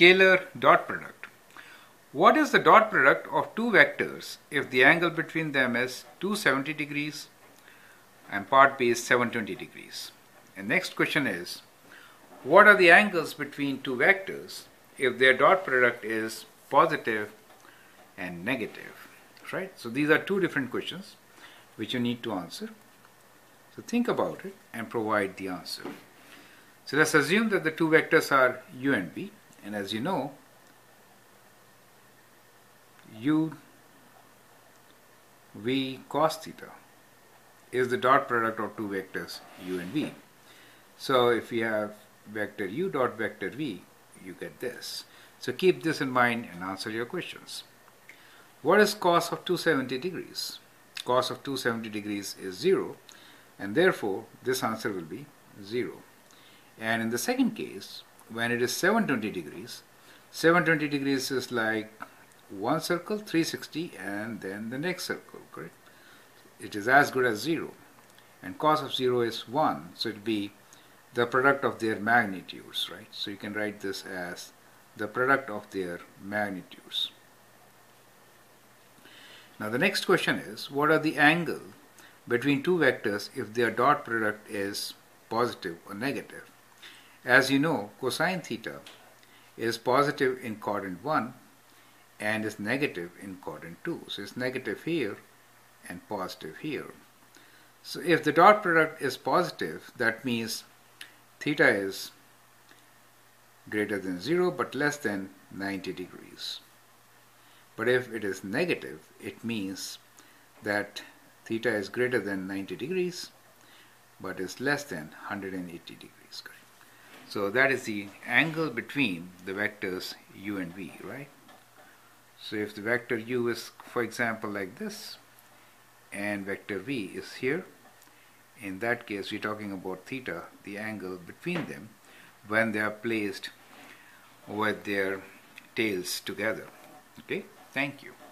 scalar dot product. What is the dot product of two vectors if the angle between them is 270 degrees and part B is 720 degrees? And next question is, what are the angles between two vectors if their dot product is positive and negative, right? So these are two different questions which you need to answer. So think about it and provide the answer. So let's assume that the two vectors are u and v, and as you know, u v cos theta is the dot product of two vectors u and v. So if you have vector u dot vector v, you get this. So keep this in mind and answer your questions. What is cos of 270 degrees? Cos of 270 degrees is 0, and therefore this answer will be 0. And in the second case, when it is 720 degrees is like one circle, 360, and then the next circle, correct? It is as good as 0, and cos of 0 is 1, so it will be the product of their magnitudes, right? So you can write this as the product of their magnitudes. Now the next question is, what are the angle between two vectors if their dot product is positive or negative? As you know, cosine theta is positive in quadrant 1 and is negative in quadrant 2. So it's negative here and positive here. So if the dot product is positive, that means theta is greater than 0 but less than 90 degrees. But if it is negative, it means that theta is greater than 90 degrees but is less than 180 degrees. Correct? So that is the angle between the vectors u and v, right? So if the vector u is, for example, like this, and vector v is here, in that case we're talking about theta, the angle between them when they are placed with their tails together. Okay, thank you.